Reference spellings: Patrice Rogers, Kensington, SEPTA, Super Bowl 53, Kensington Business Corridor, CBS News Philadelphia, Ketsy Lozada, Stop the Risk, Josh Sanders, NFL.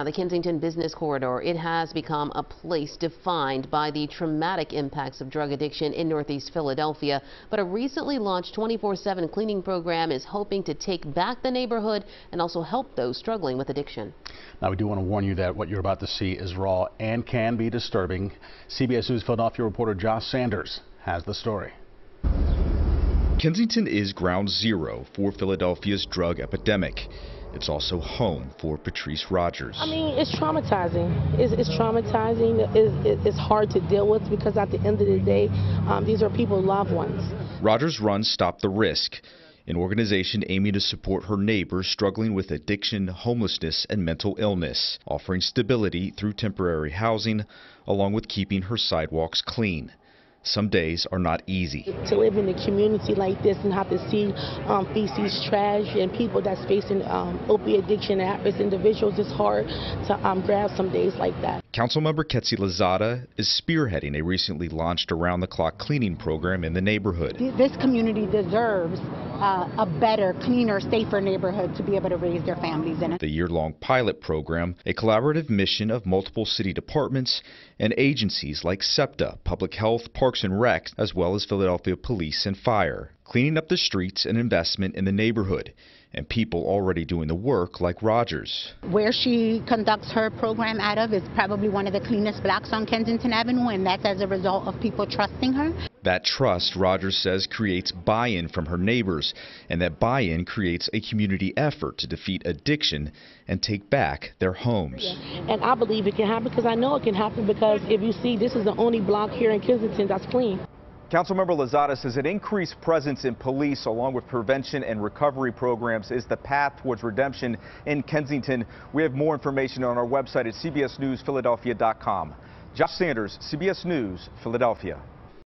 The Kensington Business Corridor, it has become a place defined by the traumatic impacts of drug addiction in Northeast Philadelphia, but a recently launched 24/7 cleaning program is hoping to take back the neighborhood and also help those struggling with addiction. Now, we do want to warn you that what you're about to see is raw and can be disturbing. CBS News Philadelphia reporter Josh Sanders has the story. Kensington is ground zero for Philadelphia's drug epidemic. It's also home for Patrice Rogers. I mean, it's traumatizing. It's traumatizing. It's hard to deal with because at the end of the day, these are people, loved ones. Rogers runs Stop the Risk, an organization aiming to support her neighbors struggling with addiction, homelessness, and mental illness, offering stability through temporary housing, along with keeping her sidewalks clean. Some days are not easy. To live in a community like this and have to see feces, trash, and people that's facing opiate addiction as individuals, it's hard to grab some days like that. Councilmember Ketsy Lozada is spearheading a recently launched around-the-clock cleaning program in the neighborhood. This community deserves a better, cleaner, safer neighborhood to be able to raise their families in it. The year-long pilot program, a collaborative mission of multiple city departments and agencies like SEPTA, Public Health, Parks and Rec, as well as Philadelphia Police and Fire. Cleaning up the streets, an investment in the neighborhood, and people already doing the work like Rogers. Where she conducts her program out of is probably one of the cleanest blocks on Kensington Avenue, and that's as a result of people trusting her. That trust, Rogers says, creates buy-in from her neighbors, and that buy-in creates a community effort to defeat addiction and take back their homes. And I believe it can happen because I know it can happen, because if you see, this is the only block here in Kensington that's clean. Councilmember Lozada says an increased presence in police along with prevention and recovery programs is the path towards redemption in Kensington. We have more information on our website at cbsnewsphiladelphia.com. Josh Sanders, CBS News, Philadelphia.